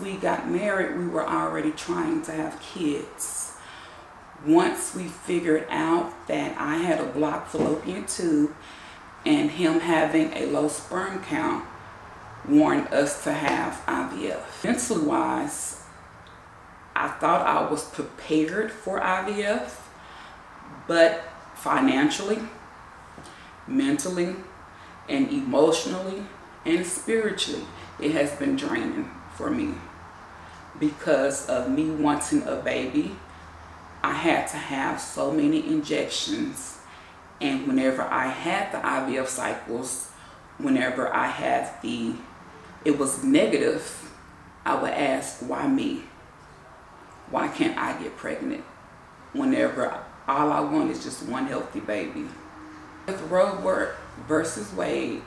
once we got married, we were already trying to have kids. Once we figured out that I had a blocked fallopian tube and him having a low sperm count warned us to have IVF. Mentally wise, I thought I was prepared for IVF, but financially, mentally, and emotionally, and spiritually, it has been draining for me. Because of me wanting a baby, I had to have so many injections, and whenever I had the IVF cycles, whenever I had it was negative, I would ask, why me? Why can't I get pregnant? Whenever all I want is just one healthy baby. With Roe versus Wade,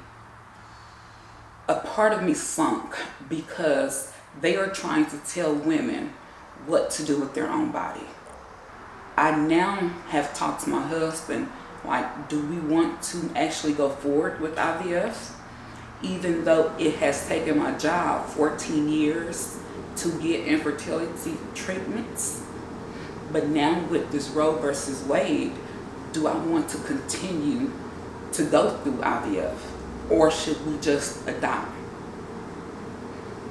a part of me sunk because they are trying to tell women what to do with their own body. I now have talked to my husband, like, do we want to actually go forward with IVF? Even though it has taken my job 14 years to get infertility treatments, but now with this Roe versus Wade, do I want to continue to go through IVF, or should we just adopt?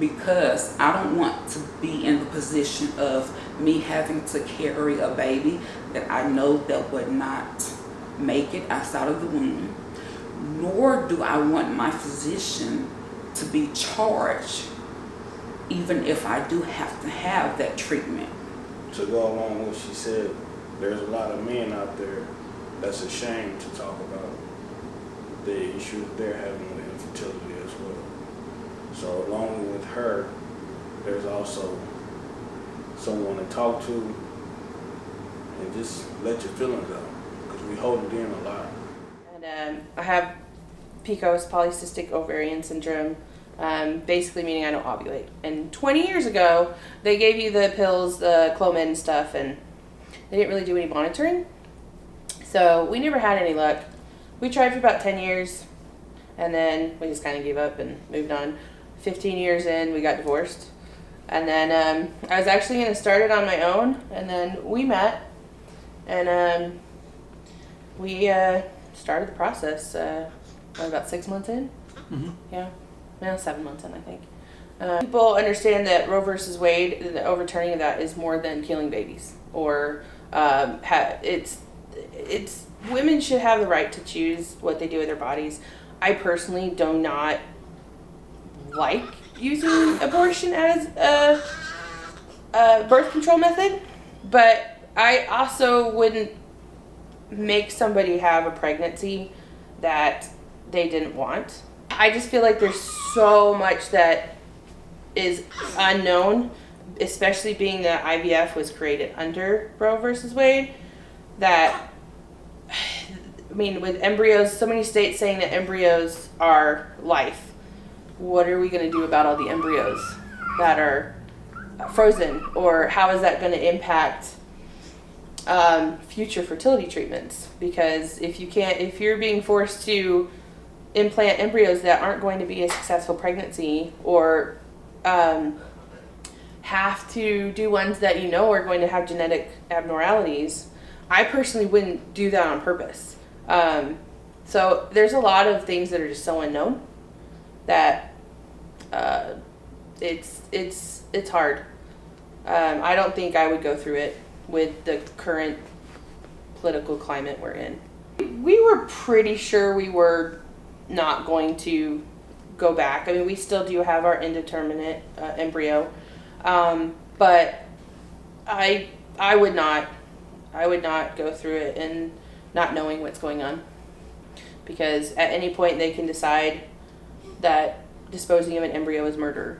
Because I don't want to be in the position of me having to carry a baby that I know that would not make it outside of the womb, nor do I want my physician to be charged even if I do have to have that treatment. To go along with what she said, there's a lot of men out there that's ashamed to talk about the issues they're having with infertility as well. So along with her, there's also someone to talk to and just let your feelings out, because we hold it in a lot. And I have PCOS, polycystic ovarian syndrome, basically meaning I don't ovulate. And 20 years ago, they gave you the pills, the Clomid and stuff, and they didn't really do any monitoring. So we never had any luck. We tried for about 10 years, and then we just kind of gave up and moved on. 15 years in, we got divorced. And then I was actually going to start it on my own, and then we met, and we started the process about 6 months in. Mm-hmm. Yeah, no, 7 months in, I think. People understand that Roe versus Wade, the overturning of that is more than killing babies, or women should have the right to choose what they do with their bodies. I personally do not like using abortion as a birth control method, but I also wouldn't make somebody have a pregnancy that they didn't want. I just feel like there's so much that is unknown, especially being that IVF was created under Roe versus Wade, that, I mean, with embryos, so many states saying that embryos are life. What are we going to do about all the embryos that are frozen? Or how is that going to impact future fertility treatments? Because if you're being forced to implant embryos that aren't going to be a successful pregnancy, or have to do ones that you know are going to have genetic abnormalities, I personally wouldn't do that on purpose. So there's a lot of things that are just so unknown that it's hard. I don't think I would go through it with the current political climate we're in. We were pretty sure we were not going to go back. I mean, we still do have our indeterminate embryo, but I would not go through it and not knowing what's going on, because at any point they can decide that disposing of an embryo is murder,